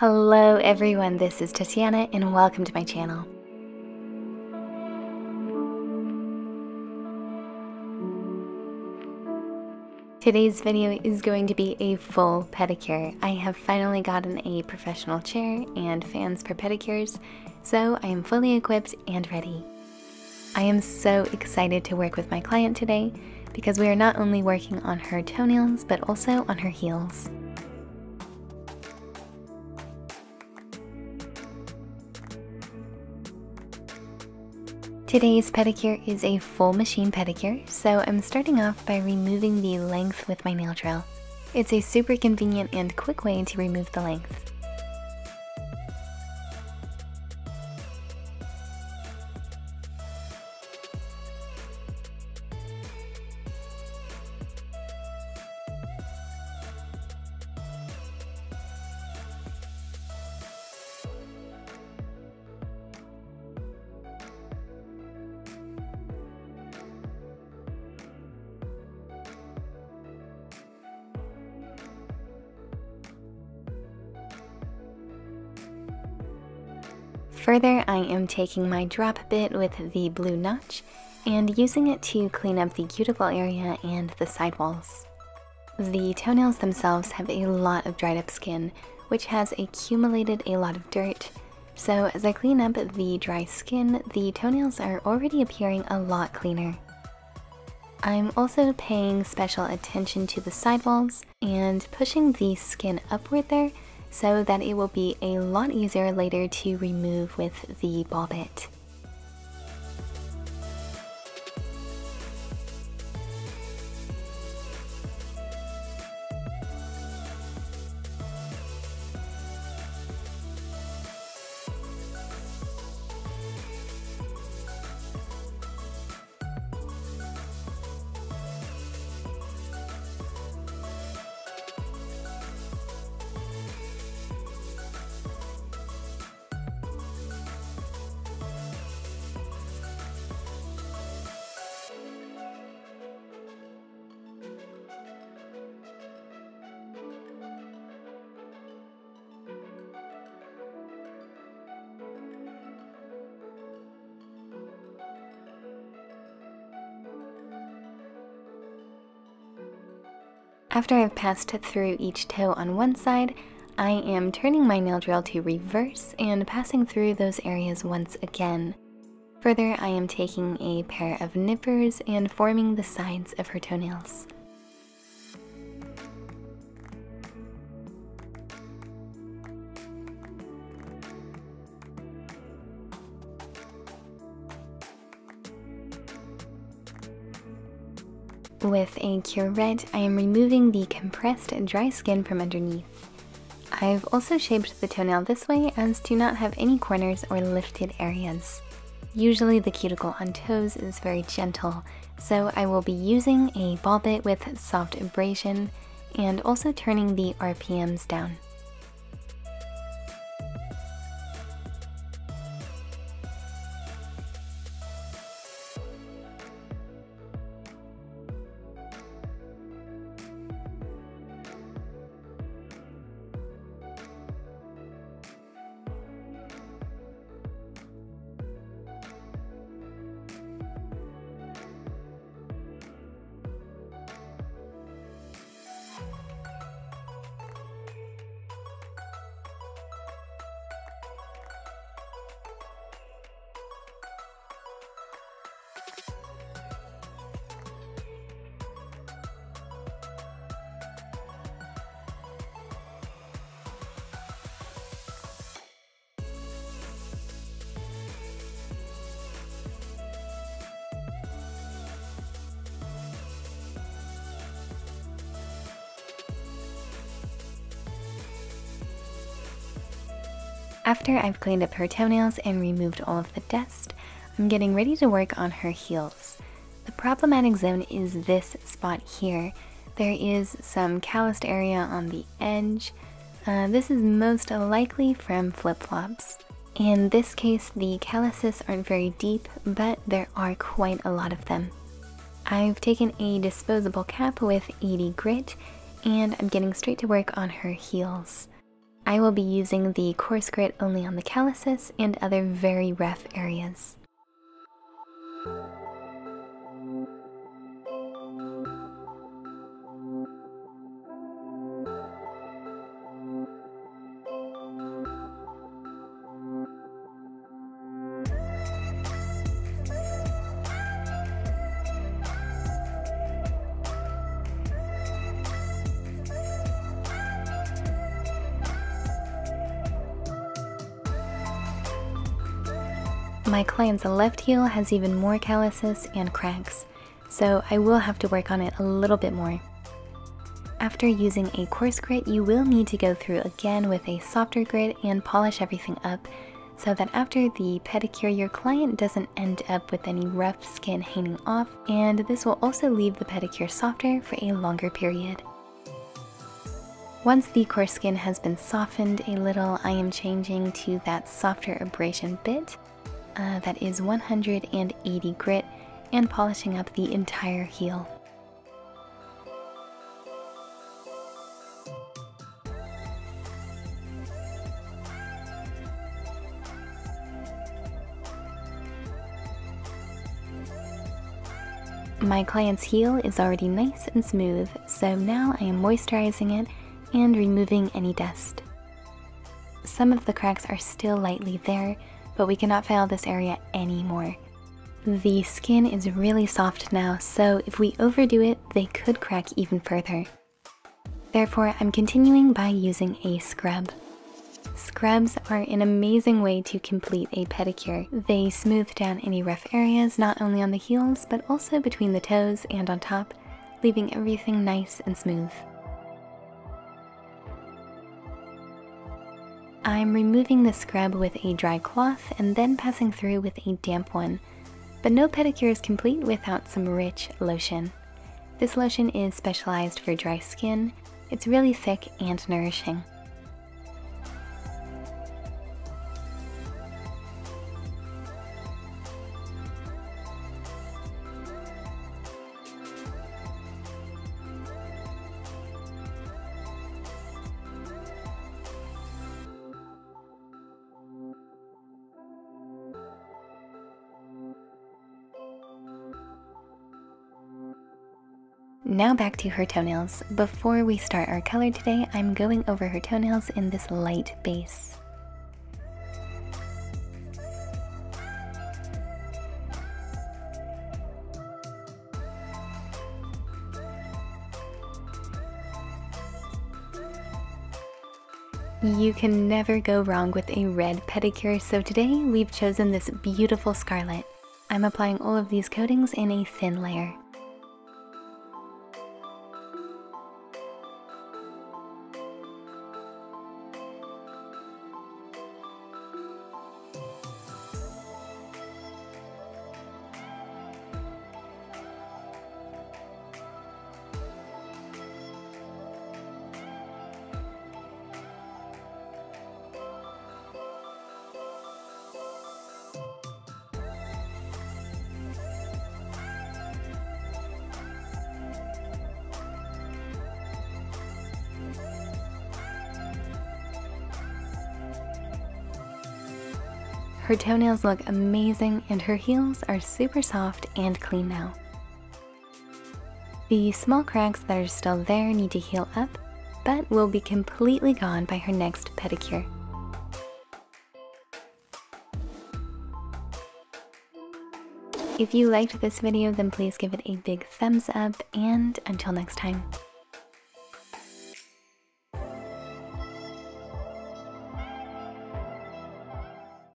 Hello everyone, this is Tatyana and welcome to my channel. Today's video is going to be a full pedicure. I have finally gotten a professional chair and fans for pedicures, so I am fully equipped and ready. I am so excited to work with my client today because we are not only working on her toenails but also on her heels. Today's pedicure is a full machine pedicure, so I'm starting off by removing the length with my nail drill. It's a super convenient and quick way to remove the length. Further, I am taking my drop bit with the blue notch and using it to clean up the cuticle area and the sidewalls. The toenails themselves have a lot of dried up skin, which has accumulated a lot of dirt. So as I clean up the dry skin, the toenails are already appearing a lot cleaner. I'm also paying special attention to the sidewalls and pushing the skin upward there, so that it will be a lot easier later to remove with the ball bit. After I've passed through each toe on one side, I am turning my nail drill to reverse and passing through those areas once again. Further, I am taking a pair of nippers and forming the sides of her toenails. With a curette, I am removing the compressed dry skin from underneath. I've also shaped the toenail this way as to not have any corners or lifted areas. Usually the cuticle on toes is very gentle, so I will be using a ball bit with soft abrasion and also turning the RPMs down. After I've cleaned up her toenails and removed all of the dust, I'm getting ready to work on her heels. The problematic zone is this spot here. There is some calloused area on the edge. This is most likely from flip-flops. In this case, the calluses aren't very deep, but there are quite a lot of them. I've taken a disposable cap with 80 grit, and I'm getting straight to work on her heels. I will be using the coarse grit only on the calluses and other very rough areas. My client's left heel has even more calluses and cracks, so I will have to work on it a little bit more. After using a coarse grit, you will need to go through again with a softer grit and polish everything up, so that after the pedicure your client doesn't end up with any rough skin hanging off, and this will also leave the pedicure softer for a longer period. Once the coarse skin has been softened a little, I am changing to that softer abrasion bit. That is 180 grit, and polishing up the entire heel. My client's heel is already nice and smooth, so now I am moisturizing it and removing any dust. Some of the cracks are still lightly there, but we cannot foul this area anymore. The skin is really soft now, so if we overdo it, they could crack even further. Therefore, I'm continuing by using a scrub. Scrubs are an amazing way to complete a pedicure. They smooth down any rough areas, not only on the heels, but also between the toes and on top, leaving everything nice and smooth. I'm removing the scrub with a dry cloth and then passing through with a damp one, but no pedicure is complete without some rich lotion. This lotion is specialized for dry skin. It's really thick and nourishing. Now back to her toenails. Before we start our color today, I'm going over her toenails in this light base. You can never go wrong with a red pedicure, so today we've chosen this beautiful scarlet. I'm applying all of these coatings in a thin layer. Her toenails look amazing and her heels are super soft and clean now. The small cracks that are still there need to heal up, but will be completely gone by her next pedicure. If you liked this video, then please give it a big thumbs up, and until next time.